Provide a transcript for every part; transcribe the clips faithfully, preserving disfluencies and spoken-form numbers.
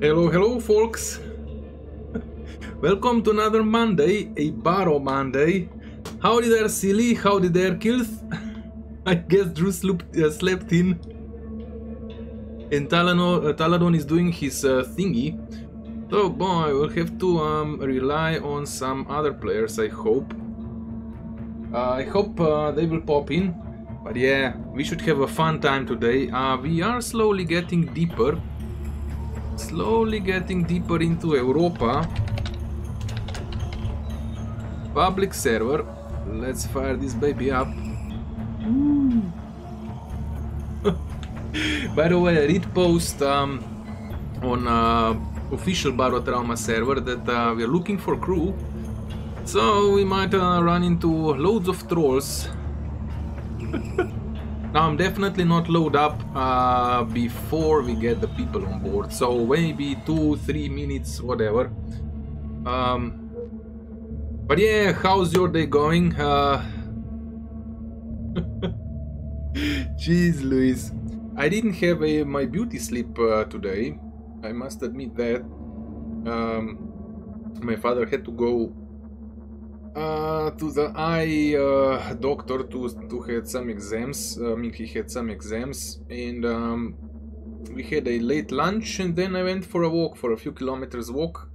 Hello, hello, folks. Welcome to another Monday, a Baro Monday. Howdy there, silly. Howdy there, kills. I guess Drew slept, uh, slept in. And Talano, uh, Taladon is doing his uh, thingy. So, boy, we'll have to um, rely on some other players, I hope. Uh, I hope uh, they will pop in. But yeah, we should have a fun time today. Uh, we are slowly getting deeper. Slowly getting deeper into Europa. Public server. Let's fire this baby up. By the way, I did post um, on uh, official Barotrauma server that uh, we are looking for crew. So we might uh, run into loads of trolls. Now I'm definitely not load up uh, before we get the people on board, so maybe two, three minutes, whatever. Um, but yeah, how's your day going? Uh... Jeez, Luis, I didn't have a, my beauty sleep uh, today. I must admit that um, my father had to go. Uh, to the eye uh, doctor to, to had some exams, I mean he had some exams and um, we had a late lunch and then I went for a walk, for a few kilometers walk,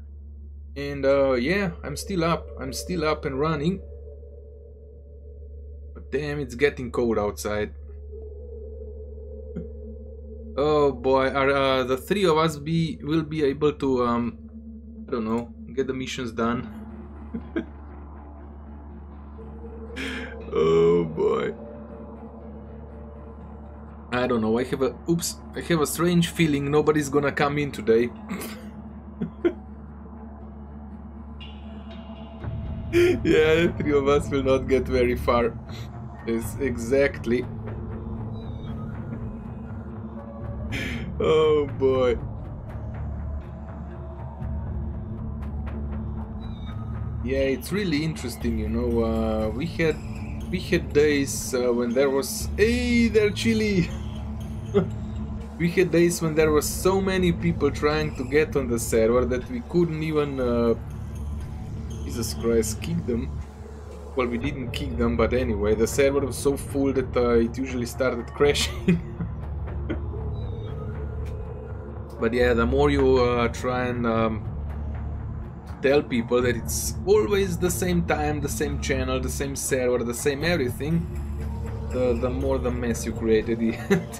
and uh, yeah, I'm still up, I'm still up and running, but damn, it's getting cold outside. Oh boy, are uh, the three of us be will be able to, um, I don't know, get the missions done. Oh boy. I don't know, I have a oops, I have a strange feeling nobody's gonna come in today. Yeah, the three of us will not get very far. Yes, exactly. Oh boy. Yeah, it's really interesting, you know, uh, we had We had days uh, when there was... Hey there, Chili! We had days when there were so many people trying to get on the server that we couldn't even... Uh... Jesus Christ, kick them. Well, we didn't kick them, but anyway, the server was so full that uh, it usually started crashing. But yeah, the more you uh, try and... Um... tell people that it's always the same time, the same channel, the same server, the same everything, the, the more the mess you created it.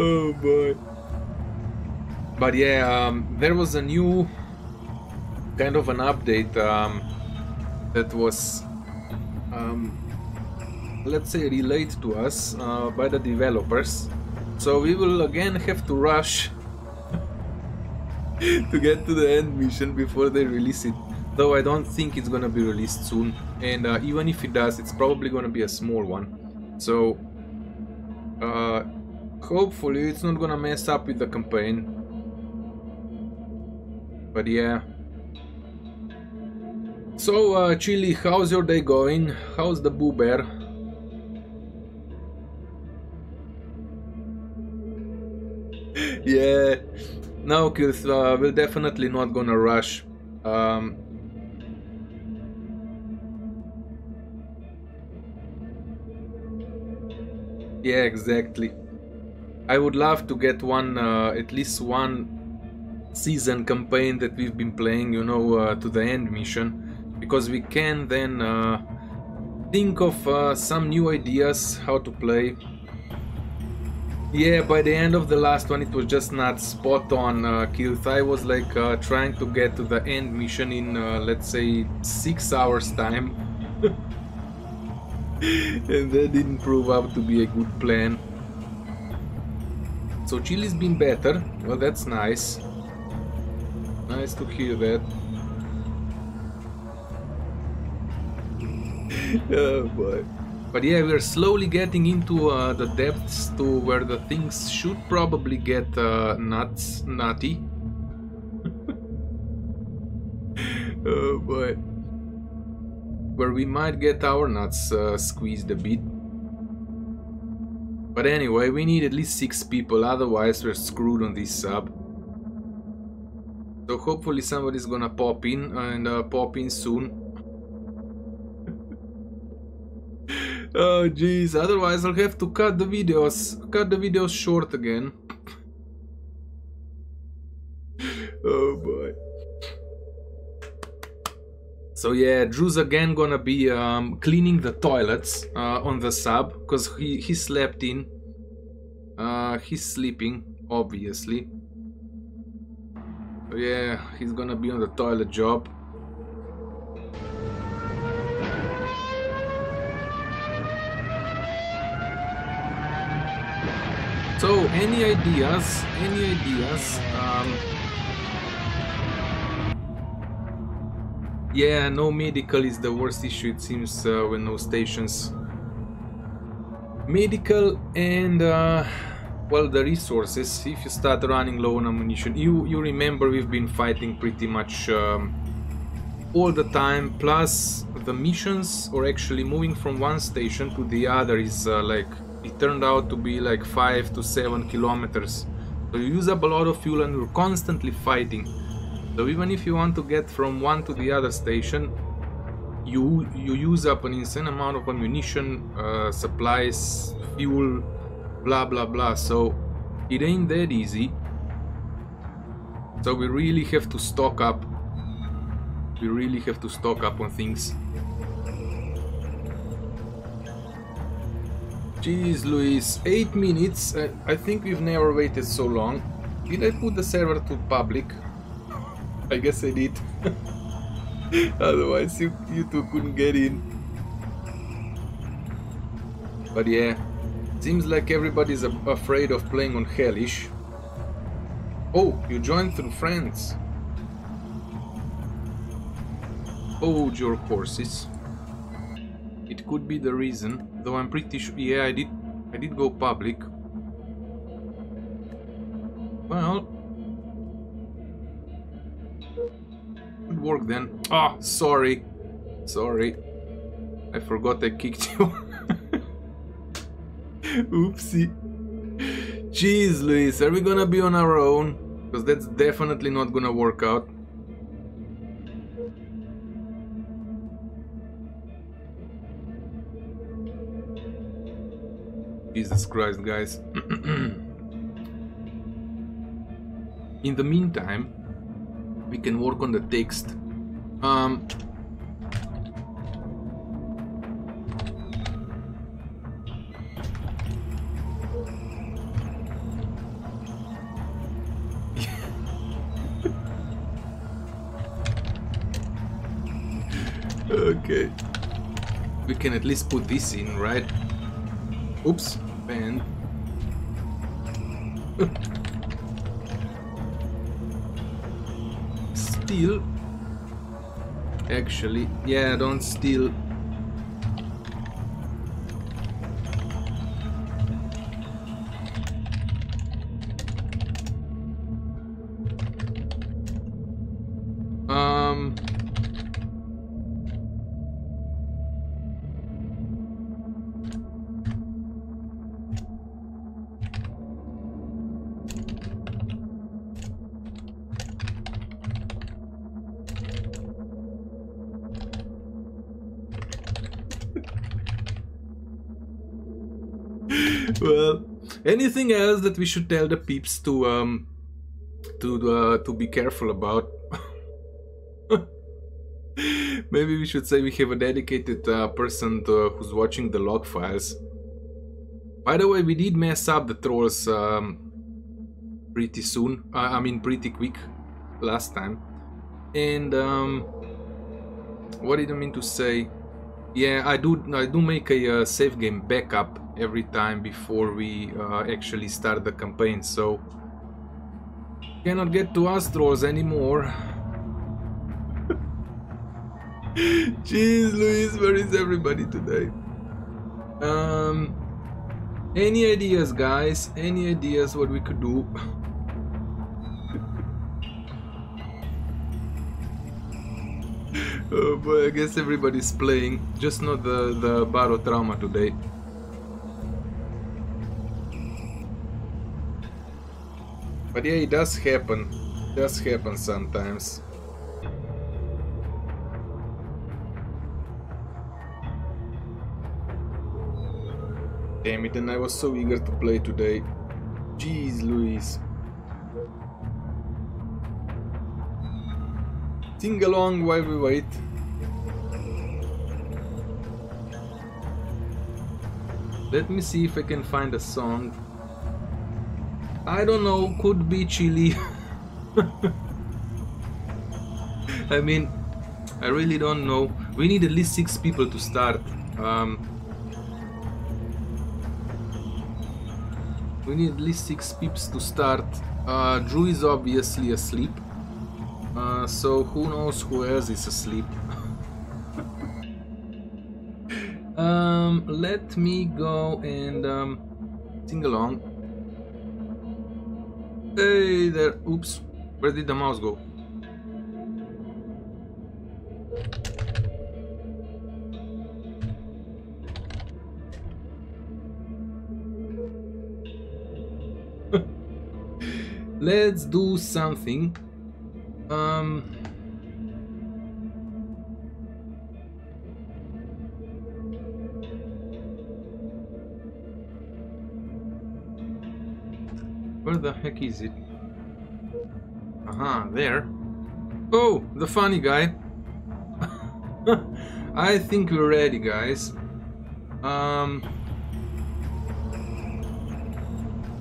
Oh boy. But yeah, um, there was a new kind of an update um, that was, um, let's say, relayed to us uh, by the developers, so we will again have to rush to get to the end mission before they release it, though I don't think it's gonna be released soon, and uh, even if it does, it's probably gonna be a small one, so uh, hopefully it's not gonna mess up with the campaign. But yeah, so uh, Chili, how's your day going? How's the Boo Bear? Yeah. No, because uh, we're definitely not gonna rush. Um, yeah, exactly. I would love to get one, uh, at least one season campaign that we've been playing, you know, uh, to the end mission, because we can then uh, think of uh, some new ideas how to play. Yeah, by the end of the last one, it was just not spot on, uh, Kirth. I was like uh, trying to get to the end mission in, uh, let's say, six hours time. And that didn't prove up to be a good plan. So Chili's been better. Well, that's nice. Nice to hear that. Oh boy. But yeah, we're slowly getting into uh, the depths to where the things should probably get uh, nuts, nutty. Oh boy. Where we might get our nuts uh, squeezed a bit. But anyway, we need at least six people, otherwise we're screwed on this sub. So hopefully somebody's gonna pop in, and uh, pop in soon. Oh jeez, otherwise I'll have to cut the videos, cut the videos short again. Oh boy. So yeah, Drew's again gonna be um, cleaning the toilets uh, on the sub, because he, he slept in. Uh, he's sleeping, obviously. So yeah, he's gonna be on the toilet job. So, any ideas, any ideas, um, yeah, no medical is the worst issue, it seems, uh, with no stations. Medical and, uh, well, the resources, if you start running low on ammunition. You, you remember we've been fighting pretty much um, all the time, plus the missions, or actually moving from one station to the other is uh, like... It turned out to be like five to seven kilometers. So you use up a lot of fuel and you're constantly fighting. So even if you want to get from one to the other station, you you use up an insane amount of ammunition, uh, supplies, fuel, blah blah blah. So it ain't that easy. So we really have to stock up. We really have to stock up on things. Jeez Luis, eight minutes, I, I think we've never waited so long. Did I put the server to public? I guess I did. Otherwise you, you two couldn't get in. But yeah, seems like everybody's a afraid of playing on Hellish. Oh, you joined through friends. Oh, your horses. It could be the reason, though I'm pretty sure, yeah, I did, I did go public. Well, good work then. Ah, oh, sorry, sorry, I forgot I kicked you. Oopsie. Jeez, Luis, are we gonna be on our own? Because that's definitely not gonna work out. Jesus Christ, guys. In the meantime, we can work on the text. Um, okay. We can at least put this in, right? Oops, banned. Steal. Actually, yeah, don't steal. Um. Well, anything else that we should tell the peeps to um to uh, to be careful about? Maybe we should say we have a dedicated uh, person to, uh, who's watching the log files. By the way, we did mess up the trolls um, pretty soon. Uh, I mean, pretty quick last time. And um, what did I mean to say? Yeah, I do. I do make a uh, save game backup every time before we uh, actually start the campaign, so cannot get to us trolls anymore. Jeez Luis, where is everybody today? Um, any ideas, guys? Any ideas what we could do? Oh boy, I guess everybody's playing, just not the the Barotrauma today. But yeah, it does happen. It does happen sometimes. Damn it, and I was so eager to play today. Jeez Louise. Sing along while we wait. Let me see if I can find a song. I don't know, could be Chile. I mean, I really don't know. We need at least six people to start. Um, We need at least six peeps to start. Uh, Drew is obviously asleep, uh, so who knows who else is asleep. um, let me go and um, sing along. Hey there, oops, where did the mouse go? Let's do something. Um, where the heck is it? Aha, there. Oh, the funny guy. I think we're ready, guys. Um,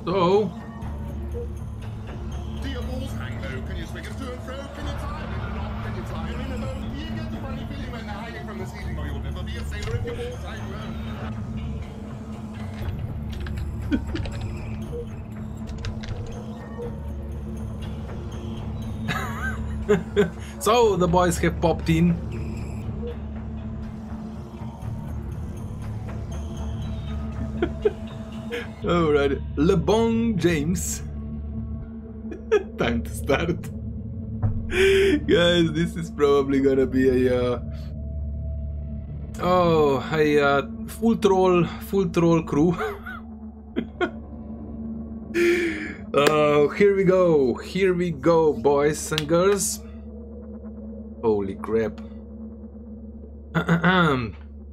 so. So the boys have popped in. Alright, LeBron James. Time to start. Guys, this is probably gonna be a uh, oh, a uh, full troll, full troll crew. Oh, here we go, here we go, boys and girls. Holy crap. So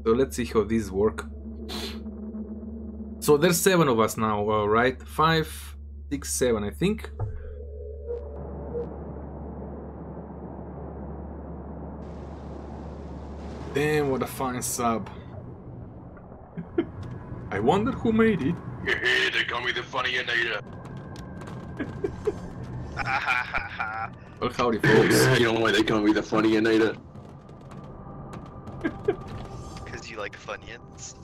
let's see how these work. So there's seven of us now, uh, right? Five, six, seven, I think. Damn, what a fine sub. I wonder who made it. They call me the funny Anita. Well, howdy, folks. You know why they call me the funny Anita? Because you like Funyuns.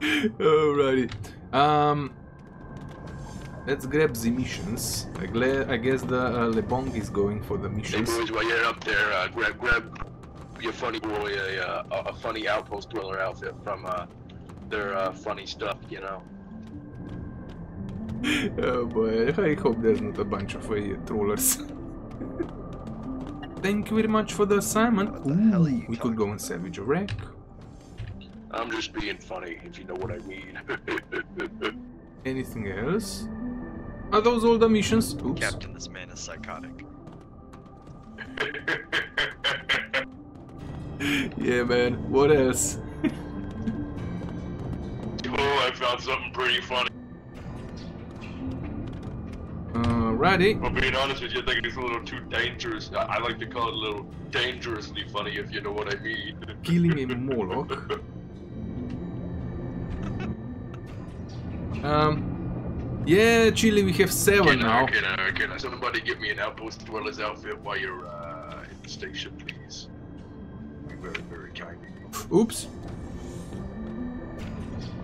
Alrighty. Um, let's grab the missions. I, I guess the uh, LeBong is going for the missions. Hey, boys, while you're up there, uh, grab, grab. Your funny boy, a, uh, a funny outpost dweller outfit from uh, their uh, funny stuff, you know. Oh boy, I hope there's not a bunch of uh, trollers. Thank you very much for the assignment. What the Ooh, hell are you we could go and salvage a wreck. I'm just being funny, if you know what I mean. Anything else? Are those all the missions? Oops. Captain, this man is psychotic. Yeah, man. What else? Oh, I found something pretty funny. Alrighty. Well, being honest with you, I think it's a little too dangerous. I, I like to call it a little dangerously funny, if you know what I mean. Killing a Moloch. um. Yeah, Chile, we have seven now. Can I, can I, somebody get me an outpost dweller's outfit while you're uh, in the station, please? Very, very kind. Oops.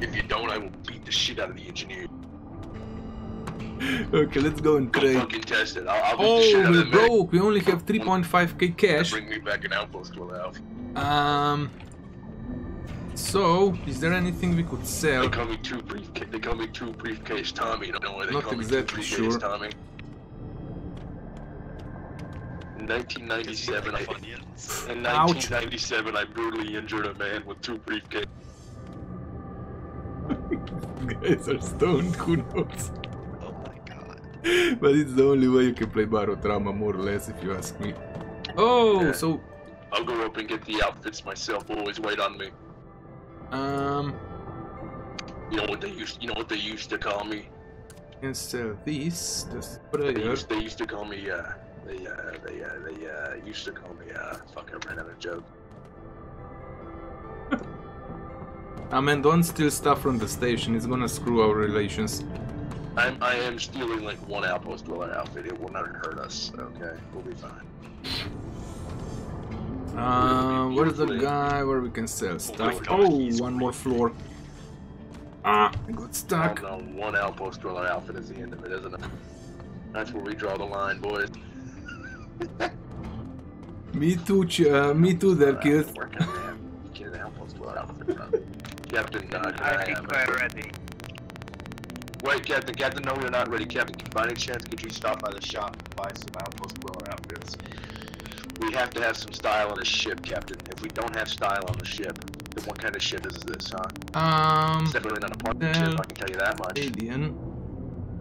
If you don't, I will beat the shit out of the engineer. Okay, let's go and trade. Fucking test it. I'll, I'll oh, beat the shit out of the broke. We only have three point five K cash. Bring me back an outpost to allow. Um. So, is there anything we could sell? They call me two briefcase. They call me two briefcase Tommy. Don't know why they Not call exactly me two briefcase sure. Tommy. In nineteen ninety-seven, I, in nineteen ninety-seven I brutally injured a man with two briefcases. Guys are stoned, who knows? Oh my god. But it's the only way you can play Barotrauma, more or less, if you ask me. Oh, yeah. So... I'll go up and get the outfits myself, always wait on me. Um... You know what they used, you know what they used to call me? Instead of these, just put it here. They used to call me, uh... They, uh, they, uh, they, uh, used to call me, uh... Fuck, I ran out of joke. I mean, don't steal stuff from the station, it's gonna screw our relations. I'm, I am stealing like one outpost dweller outfit, it will not hurt us, okay? We'll be fine. Uh, where's the guy where we can sell stuff? Oh, one more floor. Ah, I got stuck. Oh, no, one outpost dweller outfit is the end of it, isn't it? That's where we draw the line, boys. Me too, ch uh, me too there, kids. Captain, uh, I think we're ready. Wait, Captain, Captain, no, we're not ready. Captain, by any chance, could you stop by the shop and buy some outpost dweller outfits? We have to have some style on the ship, Captain. If we don't have style on the ship, then what kind of ship is this, huh? Um... It's definitely not a partner ship, I can tell you that much. Alien.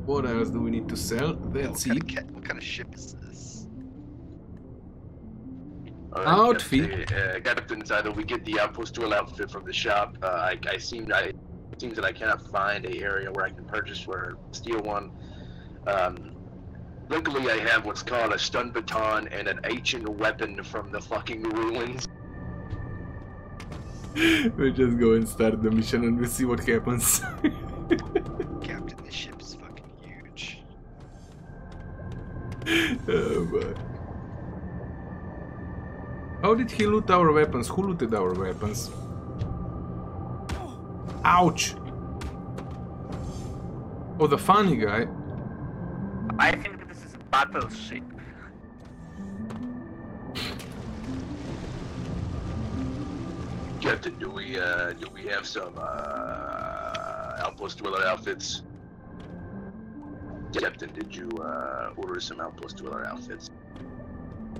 What else do we need to sell? That's it. Kind of, what kind of ship is this? Right, outfit? Captain, uh, Captain, either we get the outpost dual outfit from the shop. Uh, I, I seem... I, it seems that I cannot find a area where I can purchase or steal one. Um... Luckily, I have what's called a stun baton and an ancient weapon from the fucking ruins. We'll just go and start the mission and we'll see what happens. Captain, this ship's fucking huge. Oh, boy. How did he loot our weapons? Who looted our weapons? Ouch! Oh, the funny guy. I think battleship. Captain, do we uh, do we have some uh, outpost dweller outfits? Captain, did you uh, order some outpost dweller outfits?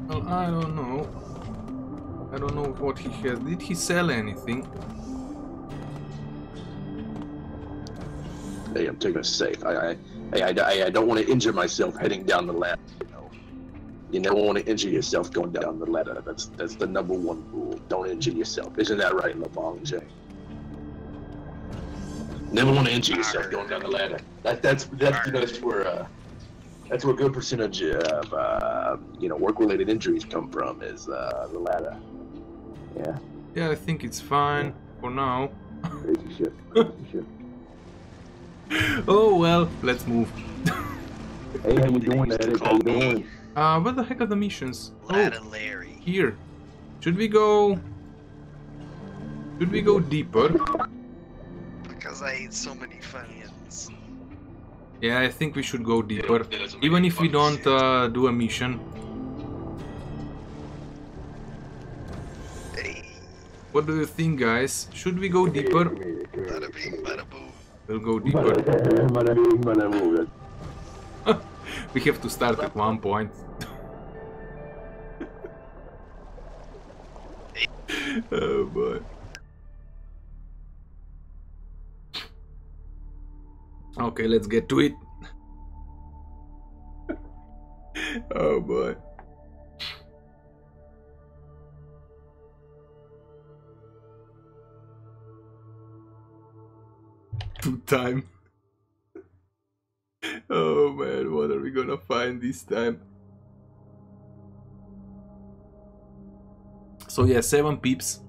Well, I don't know. I don't know what he has. Did he sell anything? Hey, I'm taking a safe. I. I... I, I, I don't want to injure myself heading down the ladder, you know. You never want to injure yourself going down the ladder. That's that's the number one rule. Don't injure yourself. Isn't that right, LeBron James? Never want to injure yourself going down the ladder. That, that's that's you know, that's where uh, that's where a good percentage of uh, you know work-related injuries come from is uh, the ladder. Yeah. Yeah, I think it's fine yeah. for now. Crazy shit. Crazy shit. Oh well, let's move. Hey, how you doing, Eric? How you doing? Uh, what the heck are the missions? Ladder oh, Larry. Here. Should we go... Should we go deeper? Because I ate so many funyuns. Yeah, I think we should go deeper. Even if we don't uh, do a mission. Hey. What do you think, guys? Should we go deeper? Bada bing, bada boom. We'll go deeper. We have to start at one point. Oh boy. Okay, let's get to it. Oh boy. Time. Oh man, what are we gonna find this time? So yeah, seven peeps.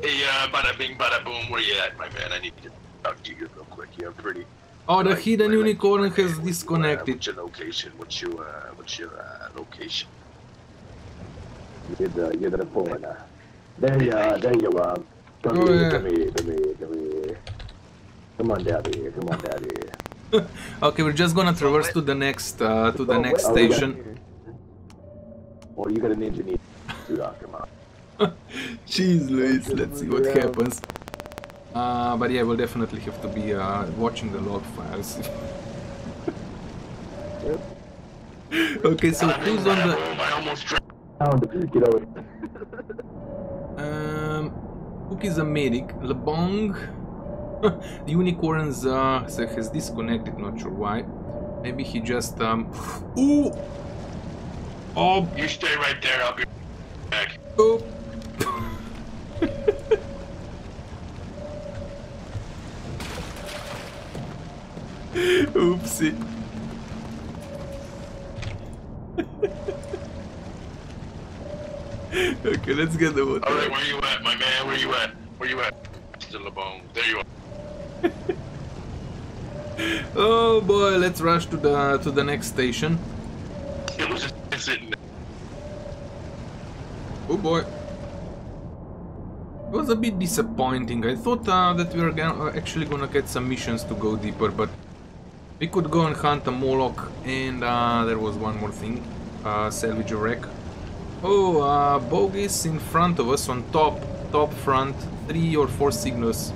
Hey, uh, bada bing, bada boom, where you at, my man? I need to talk to you real quick. You're pretty. Oh, the hidden unicorn has disconnected. What's your location? What's your, uh, what's your uh, location? You're the, you're the foreigner. There you are, there you are. Come oh, here, yeah. come here, come here, come here. Come on down here, come on down here. Okay, we're just gonna traverse so, to the next, uh, to the oh, next oh, station. Or oh, you got an engineer. Oh, come on. Jeez, Luis, let's see what happens. Uh, but yeah, we'll definitely have to be uh, watching the log files. Okay, so who's on the... sound. Get over it. um, Cook is a medic. Lebong. The unicorns uh, has disconnected, not sure why. Maybe he just um. Ooh. Oh. You stay right there. I'll be back. Oh. Oopsie. Okay, let's get the water. All right, where you at, my man? Where you at? Where you at? Mister LeBron, there you are. Oh boy, let's rush to the to the next station. It was just sitting there. Oh boy. It was a bit disappointing. I thought uh, that we were gonna, actually gonna get some missions to go deeper, but we could go and hunt a Moloch, and uh, there was one more thing. Uh, salvage a wreck. Oh, uh, bogies in front of us on top, top front, three or four signals.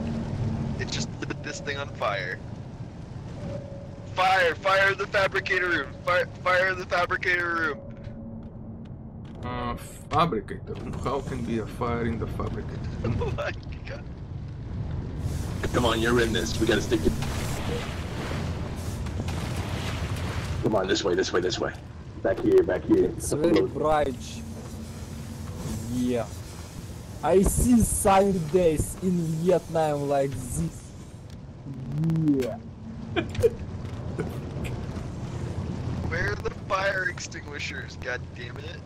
It just lit this thing on fire. Fire, fire the fabricator room, fire, fire the fabricator room. Uh, fabricator, how can be a fire in the fabricator? Oh my god. Come on, you're in this, we gotta stick it. Come on, this way, this way, this way. Back here, back here. It's very bright. Yeah. I see sunny days in Vietnam like this. Yeah. Where are the fire extinguishers, god damn it?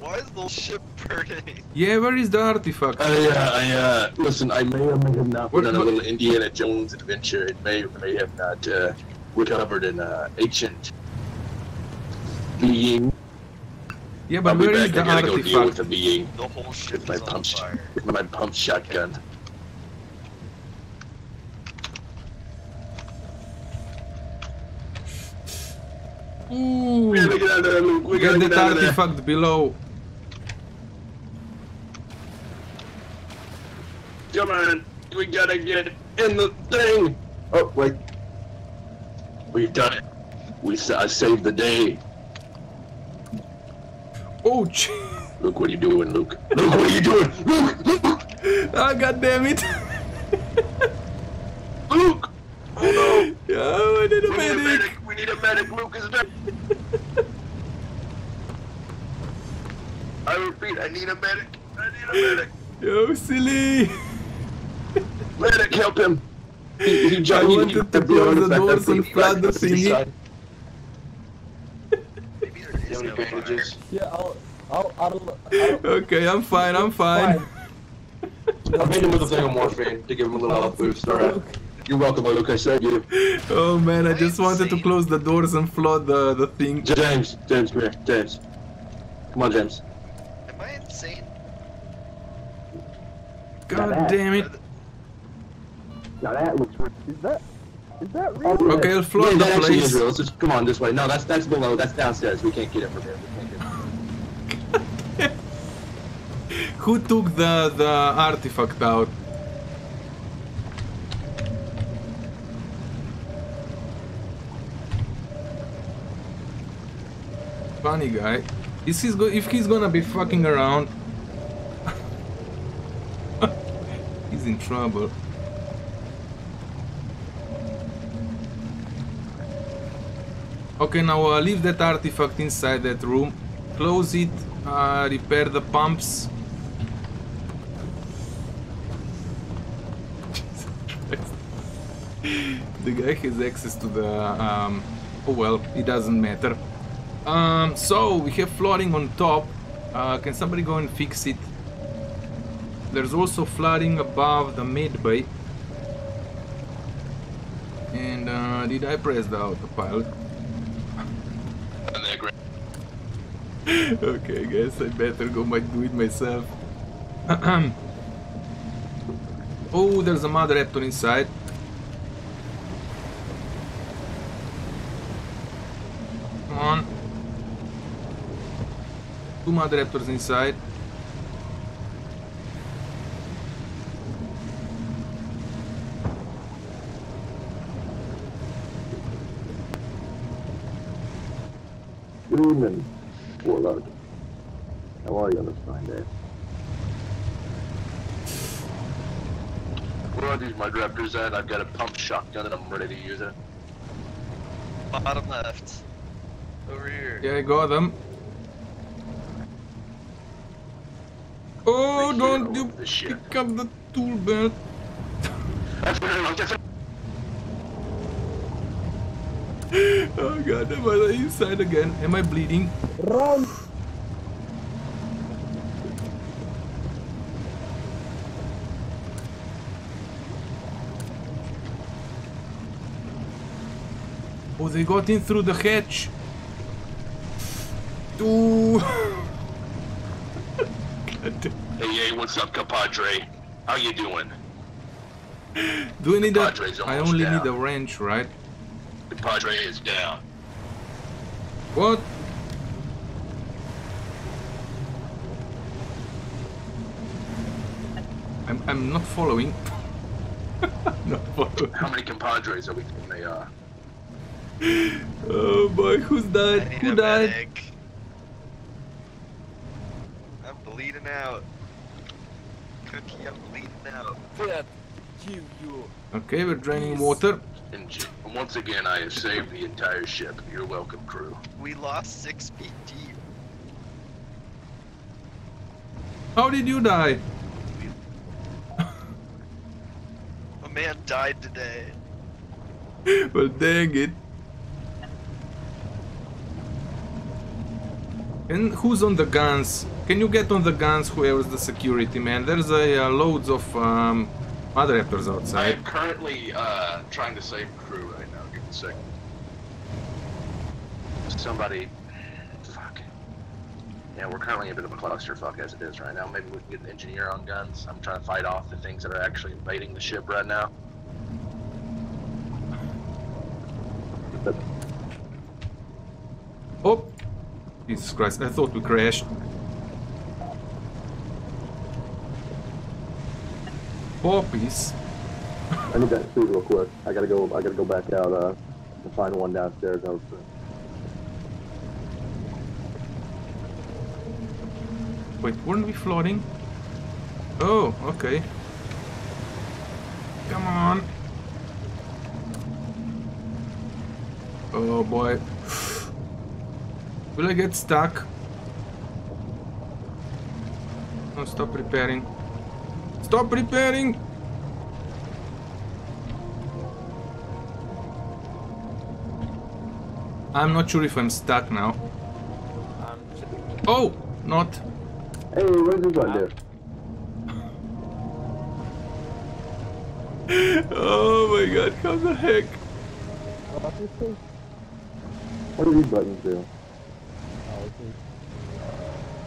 Why is the ship burning? Yeah, where is the artifact? Uh, yeah, I, uh, listen, I may or may have not been on a little Indiana Jones adventure. It may or may have not, uh... recovered in uh, ancient being. Yeah, but I'll where is the artifact? I gotta go deal with the being. The whole ship with my pump, with my pump shotgun. Okay. Ooh! We gotta get out of there, Luke. We gotta get, get out of there. Get that artifact below. Come on, we gotta get in the thing. Oh wait. We've done it. We sa I saved the day. Oh, geez. Luke, what are you doing, Luke? Luke, what are you doing? Luke, Luke! Ah, oh, god damn it. Luke! Oh no! Oh, I need a, we medic. Need a medic! We need a medic! Luke is dead! I repeat, I need a medic! I need a medic! Yo, silly! Medic, help him! He, he I wanted to close the doors and flood the thingy. Yeah, I'll, I'll, I'll, I'll... Okay, I'm fine, I'm fine. I made him with a thing of morphine to give him a little health boost, alright. You're welcome, Luke, I saved you. Oh man, I just wanted to close the doors and flood the, the thing. James, James, come here, James. Come on, James. Am I insane? God damn it. Now that looks real. Is that, is that real? Okay, I'll floor yeah, the that place. Is real. Let's just, come on this way. No, that's that's below. That's downstairs. We can't get it from there. We can't get it. Who took the the artifact out? Funny guy. Is he's go if he's gonna be fucking around? He's in trouble. Okay, now uh, leave that artifact inside that room, close it, uh, repair the pumps. Jesus Christ. The guy has access to the... Um, oh well, it doesn't matter. Um, so, we have flooding on top. Uh, can somebody go and fix it? There's also flooding above the medbay. And uh, did I press the autopilot? Okay, I guess I better go my, do it myself. Oh, there's a mother raptor inside. Come on. Two mother raptors inside. Human. Warlock. How are you on this fine day? Where are these mud raptors at? I've got a pump shotgun and I'm ready to use it. Bottom left. Over here. Yeah, go at them. Oh, don't you pick up the tool belt. Oh god, am I inside again? Am I bleeding? Run! Oh, they got in through the hatch. Ooh. Hey, hey, what's up, compadre? How you doing? Do we need that? I only down. need a wrench, right? Compadre is down. What? I'm I'm not following. Not following. How many compadres are we thinking they are? Oh boy, who's died? Who died? Medic. I'm bleeding out. Cookie, I'm bleeding out. Okay, we're draining water. And once again, I have saved the entire ship. You're welcome, crew. We lost six feet deep. How did you die? A man died today. Well, dang it. And who's on the guns? Can you get on the guns, whoever's the security man? There's a uh, loads of um, mud raptors outside. I'm currently uh, trying to save crew right now. Give me a second. Somebody... Fuck. Yeah, we're currently a bit of a clusterfuck as it is right now. Maybe we can get an engineer on guns. I'm trying to fight off the things that are actually invading the ship right now. Oh! Jesus Christ, I thought we crashed. Poppies. I need that food real quick. I gotta go I gotta go back out uh to find one downstairs. I was Wait, weren't we floating? Oh, okay. Come on. Oh boy. Will I get stuck? No, stop repairing. Stop repairing! I'm not sure if I'm stuck now. Oh! Not! Hey, where's this one there? Oh my god, how the heck? What do these buttons do?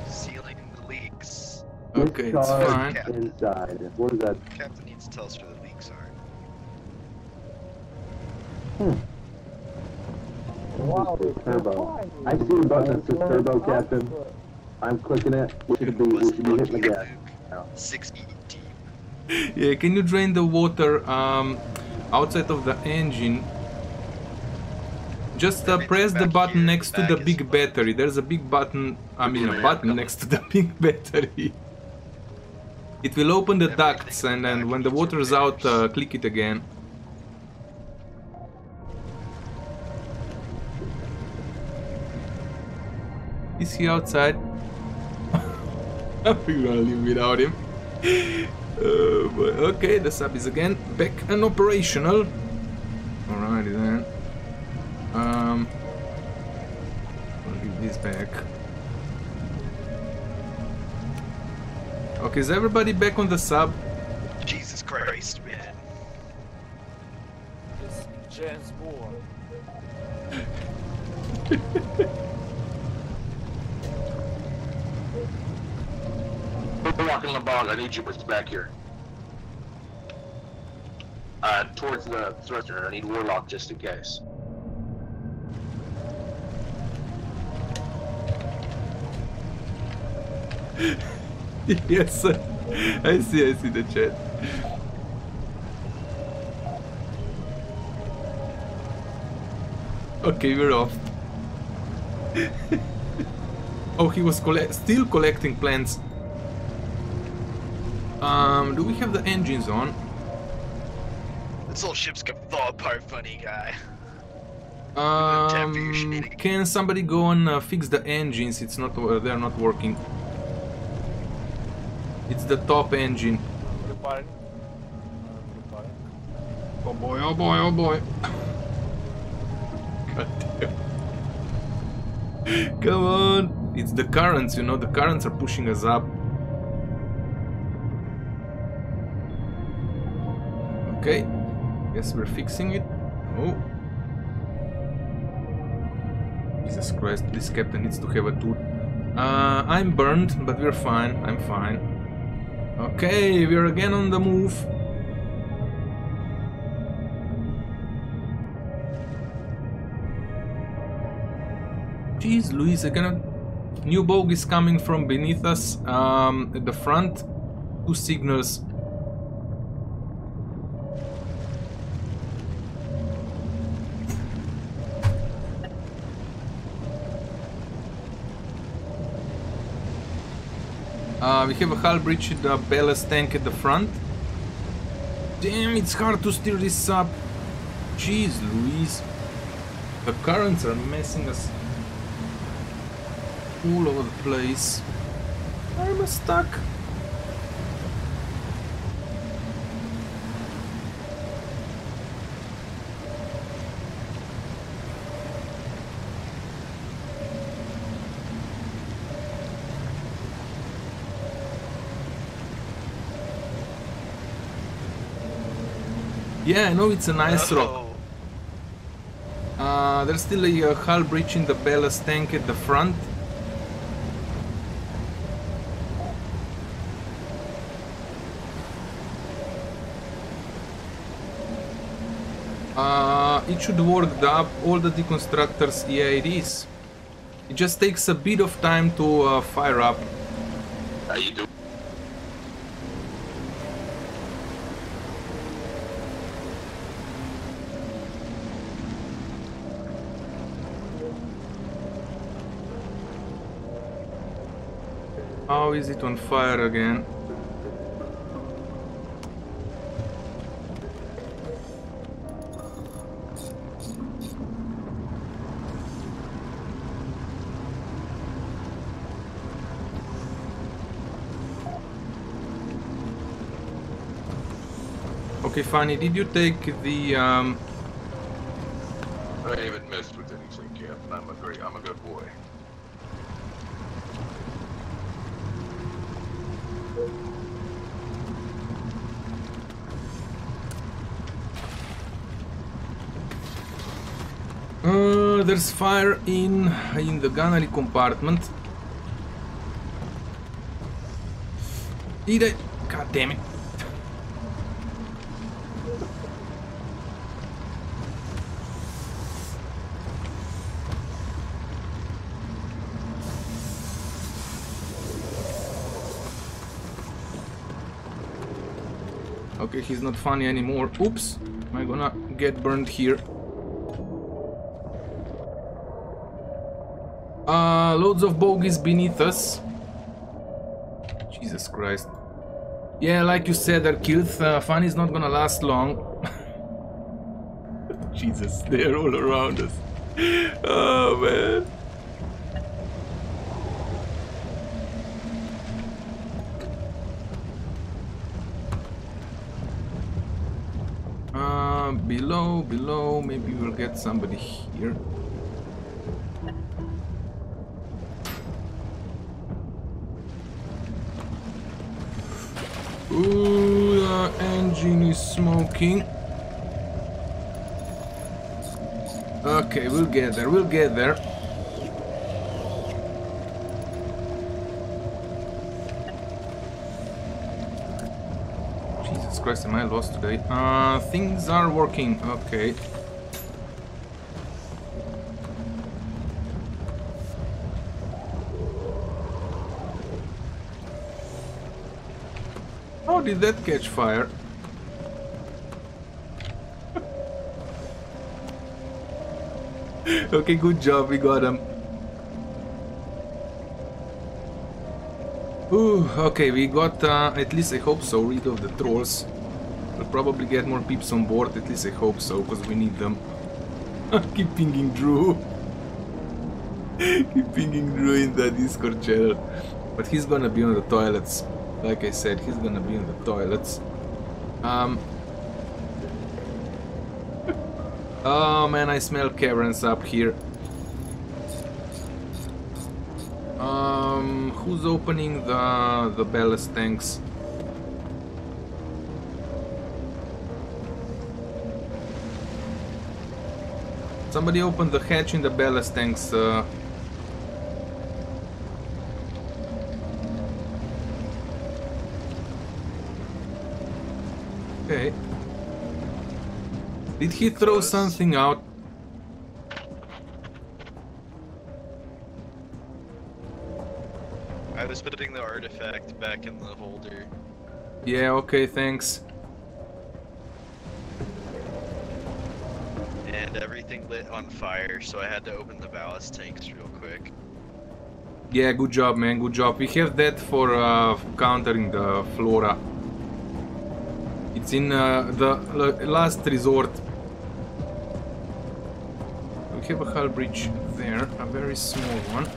Sealing the leaks. Okay, it's fine. Inside. What is that? Captain needs to tell us where the leaks are. Hmm. Wow. Turbo. I see a button that says turbo, Captain. I'm clicking it. We should be, we should be hitting the gas. Six feet deep. Yeah. Can you drain the water um, outside of the engine? Just uh, press the button next to the big battery. There's a big button, I mean a button next to the big battery. It will open the ducts and then when the water is out, uh, click it again. Is he outside? We're gonna live without him. Uh, but okay, the sub is again back and operational. Alrighty then. Um, I'll give this back. Okay, is everybody back on the sub? Jesus Christ, man. This Jan's boy. Walking LeBron, I need you what's back here. Uh, towards the thruster, I need Warlock just in case. Yes, sir. I see, I see the chat. Okay, we're off. Oh, he was collect still collecting plants. Um, do we have the engines on? This whole ship's gonna fall apart, funny guy. Um, can somebody go and uh, fix the engines? It's not, uh, they're not working. It's the top engine. Repairing. Repairing. Oh boy, oh boy, oh boy. God damn. Come on. It's the currents, you know, the currents are pushing us up. Okay. Guess we're fixing it. Oh. Jesus Christ, this captain needs to have a tool. Uh, I'm burned, but we're fine. I'm fine. Okay, we're again on the move. Jeez, Luis, I cannot... New bogie is coming from beneath us, um, at the front. Two signals. Uh, we have a hull breach, the ballast tank at the front. Damn, it's hard to steer this up. Jeez, Luis. The currents are messing us all over the place. I'm stuck. Yeah, I know it's a nice rock. Uh, there's still a uh, hull breach in the ballast tank at the front. Uh, it should work up all the deconstructors. Yeah, it is. It just takes a bit of time to uh, fire up. How you do? How is it on fire again? Okay, Fanny, did you take the um I haven't messed with anything, Captain. I'm a great I'm a good boy. Uh, there's fire in in the gunnery compartment. Did I? God damn it! Okay, he's not funny anymore. Oops! Am I gonna get burned here? Uh, loads of bogies beneath us. Jesus Christ. Yeah, like you said, Arkilth, uh, fun is not gonna last long. Jesus, they're all around us. Oh, man. Uh, below, below, maybe we'll get somebody here. Ooh, the engine is smoking. Okay, we'll get there, we'll get there. Jesus Christ, am I lost today? Uh, things are working, okay. How did that catch fire? Okay, good job, we got him. Ooh, okay, we got, uh, at least I hope so, rid of the trolls. We'll probably get more peeps on board, at least I hope so, because we need them. Keep pinging Drew. Keep pinging Drew in the Discord channel. But he's gonna be on the toilets. Like I said, he's gonna be on the toilets. Um... Oh man, I smell caverns up here. Um, who's opening the, the ballast tanks? Somebody opened the hatch in the ballast tanks. Uh... Okay. Did he throw something out? I was putting the artifact back in the holder. Yeah, okay, thanks. And everything lit on fire, so I had to open the ballast tanks real quick. Yeah, good job, man, good job. We have that for uh, countering the flora. It's in uh, the last resort. We have a hull bridge there, a very small one.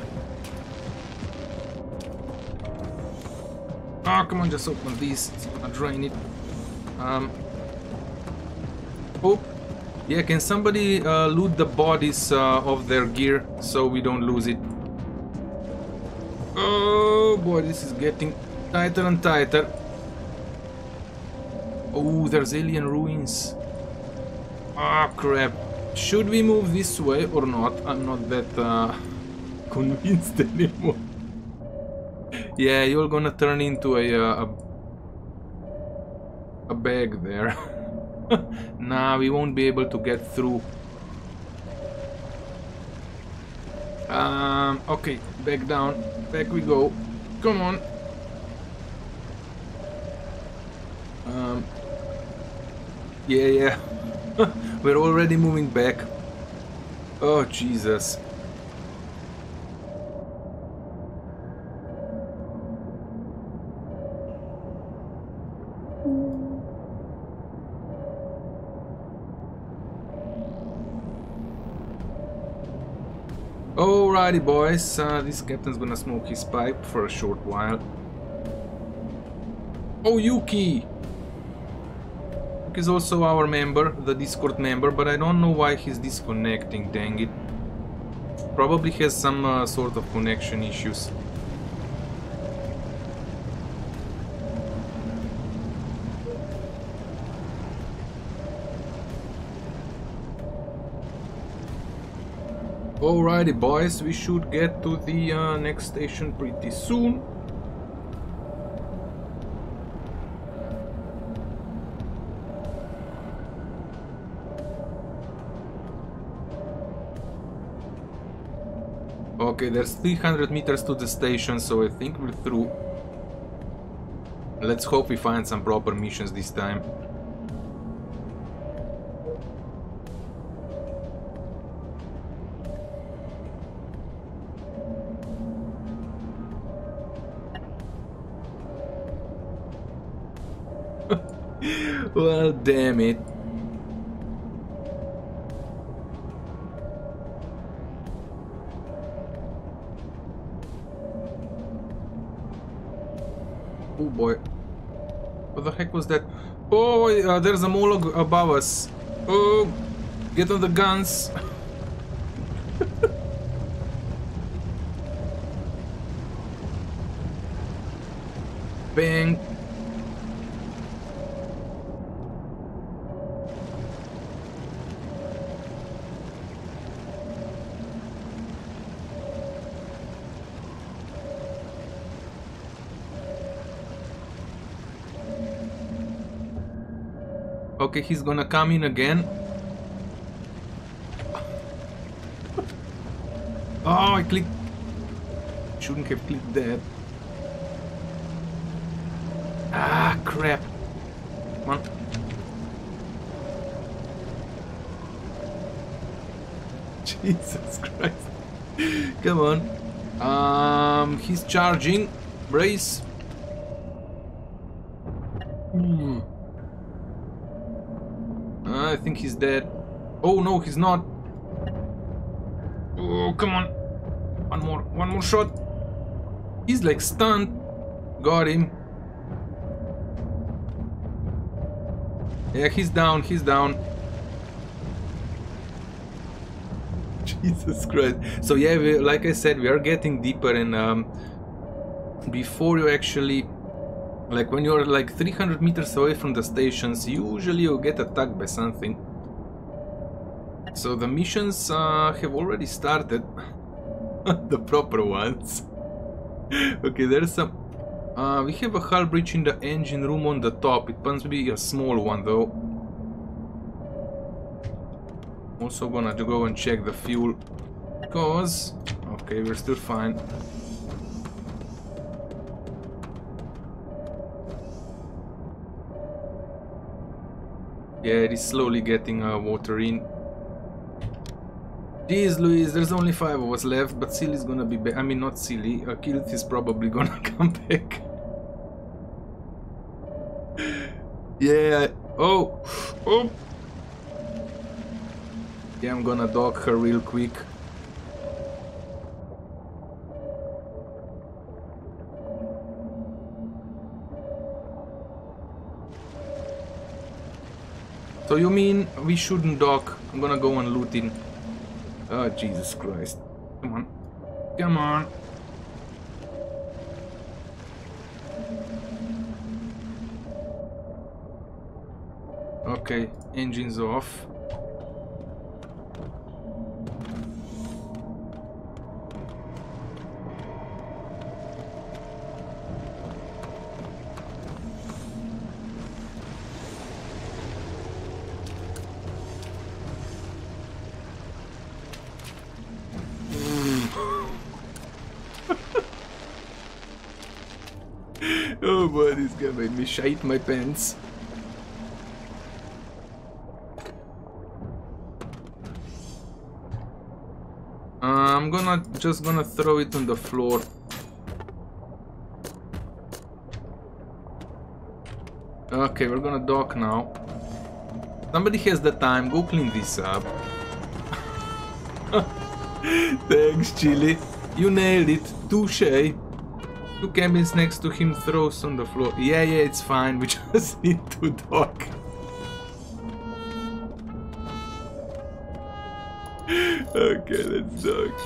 Oh, come on, just open this, it's gonna drain it. Um, oh. Yeah, can somebody uh, loot the bodies uh, of their gear so we don't lose it? Oh boy, this is getting tighter and tighter. Oh, there's alien ruins. Ah, crap. Should we move this way or not? I'm not that uh, convinced anymore. Yeah, you're gonna turn into a, uh, a, a bag there. Nah, we won't be able to get through. Um, okay, back down. Back we go. Come on. Um, yeah, yeah. We're already moving back. Oh, Jesus. Alrighty, boys, uh, this captain's gonna smoke his pipe for a short while. Oh, Yuki! Yuki's also our member, the Discord member, but I don't know why he's disconnecting, dang it. Probably has some uh, sort of connection issues. Alrighty, boys, we should get to the uh, next station pretty soon. Okay, there's three hundred meters to the station, so I think we're through. Let's hope we find some proper missions this time. Well, damn it. Oh boy. What the heck was that? Oh, uh, there's a Moloch above us. Oh, get on the guns. Bang. Okay, he's gonna come in again. Oh, I clicked. Shouldn't have clicked that. Ah, crap. Come on. Jesus Christ. Come on. Um, he's charging. Brace. Hmm. I think he's dead. Oh no, he's not. Oh, come on. One more, one more shot. He's like stunned. Got him. Yeah, he's down, he's down. Jesus Christ. So yeah, we, like I said, we are getting deeper, and um, before you actually, like when you're like three hundred meters away from the stations, usually you get attacked by something. So the missions uh, have already started, the proper ones. Okay, there's some... Uh, we have a hull breach in the engine room on the top. It must be a small one though. Also gonna go and check the fuel, cause... Okay, we're still fine. Yeah, it is slowly getting uh, water in. Jeez Luis, there's only five of us left, but Silly's gonna be back. I mean, not Silly, Achilles is probably gonna come back. Yeah, oh, oh. Yeah, I'm gonna dock her real quick. So you mean we shouldn't dock? I'm gonna go and loot in. Oh, Jesus Christ. Come on. Come on. Okay, engines off. Made me shite my pants. Uh, I'm gonna just gonna throw it on the floor. Okay, we're gonna dock now. Somebody has the time. Go clean this up. Thanks, Chili. You nailed it. Touché. Two cabins next to him throws on the floor. Yeah, yeah, it's fine. We just need to dock. Okay, let's dock.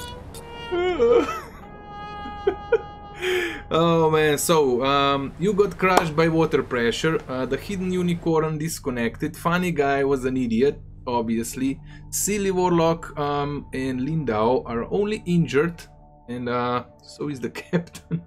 Oh man, so um, you got crushed by water pressure. Uh, the hidden unicorn disconnected. Funny guy was an idiot, obviously. Silly Warlock um, and Lindau are only injured, and uh, so is the captain.